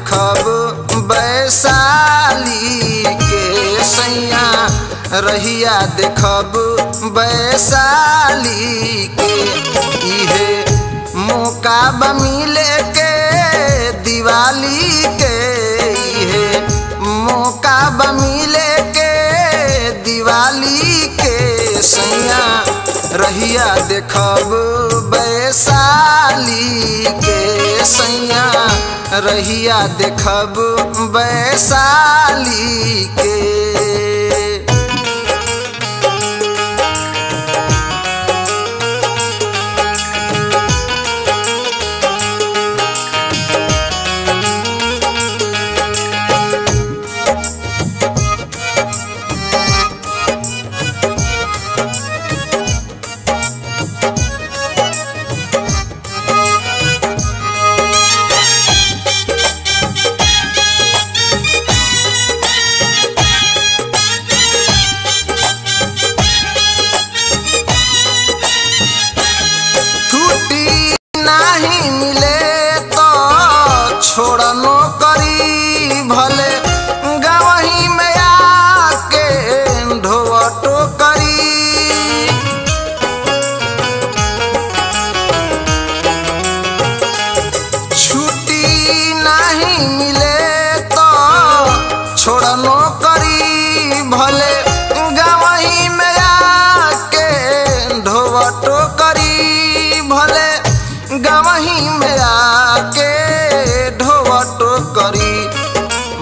देखब वैशाली के सैया रहिया देखब वैशाली के इहे मौका बा मिले के दिवाली के इहे मौका बा मिले के दिवाली के सैया रहिया देखब वैशाली के सैया रहिया देखब वैशाली के।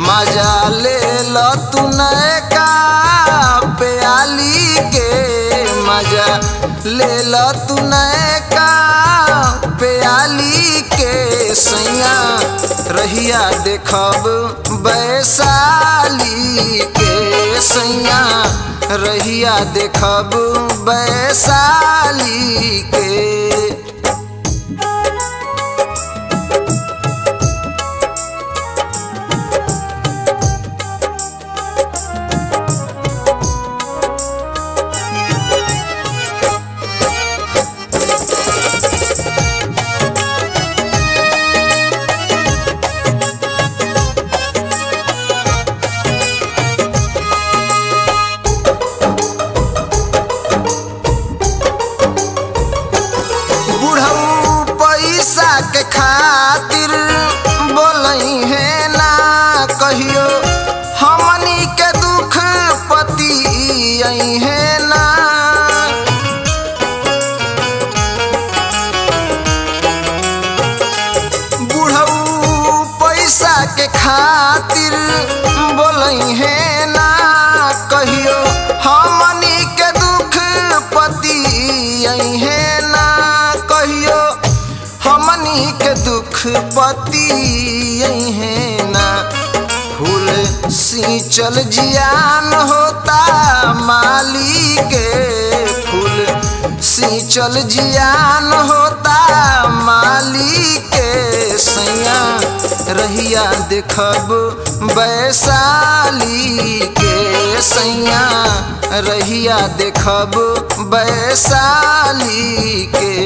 मजा ले लो तू नैका प्याली के मजा ले लो तू नैका प्याली के सैया रहिया देखब वैशाली के सैया रहिया देखब वैशाली के। खातिर बोलई है ना कहियो हमनी के दुख पति आई है ना बुढ़ऊ पैसा के खातिर बोलई है ना कहियो हमनी के दुख पति आई है ना कहियो हमनी के दुख पति है ना फूल सिंचल जियान होता माली के फूल सिंचल जियान होता माली के सैया रहिया देखब वैशाली के सैया रहिया देखब वैशाली के।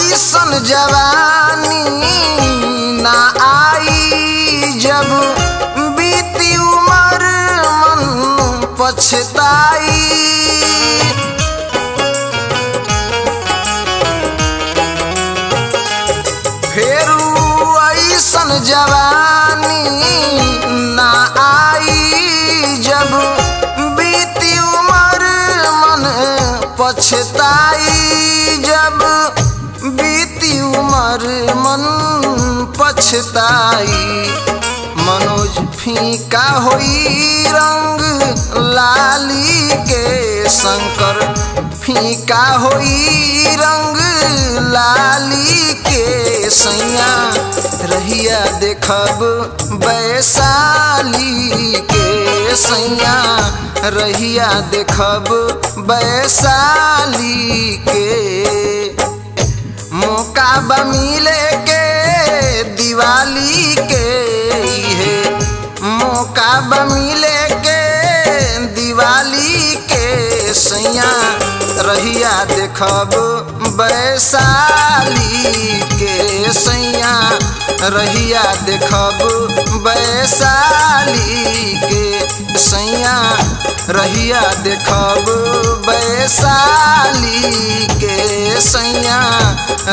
ऐसन जवानी ना आई जब बीती उमर मन पछताई फेरू ऐसन जवानी ना आई जब बीती उमर मन पछताई जब बीती उमर मन पछताई मनोज फीका होई रंग लाली के शंकर फीका होई रंग लाली के सैया रहिया देखब वैशाली के सैया रहिया देखब वैशाली के। मौका बा मिले के दिवाली के है, मौका बा मिले के दिवाली के सैया रहिया देखब वैशाली के सैया रहिया देखब वैशाली के सैया रहिया देखब वैशाली के सैया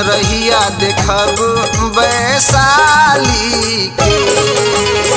रहिया देखब वैशाली के।